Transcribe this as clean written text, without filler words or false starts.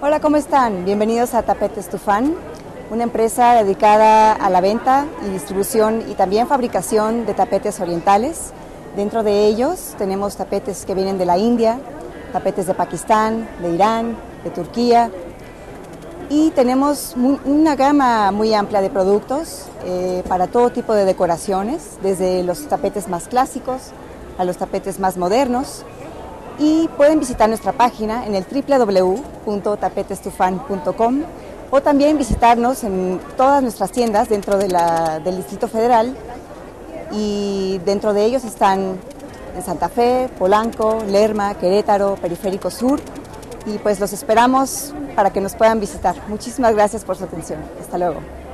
Hola, ¿cómo están? Bienvenidos a Tapetes Tufán, una empresa dedicada a la venta y distribución y también fabricación de tapetes orientales. Dentro de ellos tenemos tapetes que vienen de la India, tapetes de Pakistán, de Irán, de Turquía, y tenemos una gama muy amplia de productos para todo tipo de decoraciones, desde los tapetes más clásicos a los tapetes más modernos. Y pueden visitar nuestra página en el www.tapetestufan.com o también visitarnos en todas nuestras tiendas dentro de del Distrito Federal, y dentro de ellos están en Santa Fe, Polanco, Lerma, Querétaro, Periférico Sur, y pues los esperamos para que nos puedan visitar. Muchísimas gracias por su atención. Hasta luego.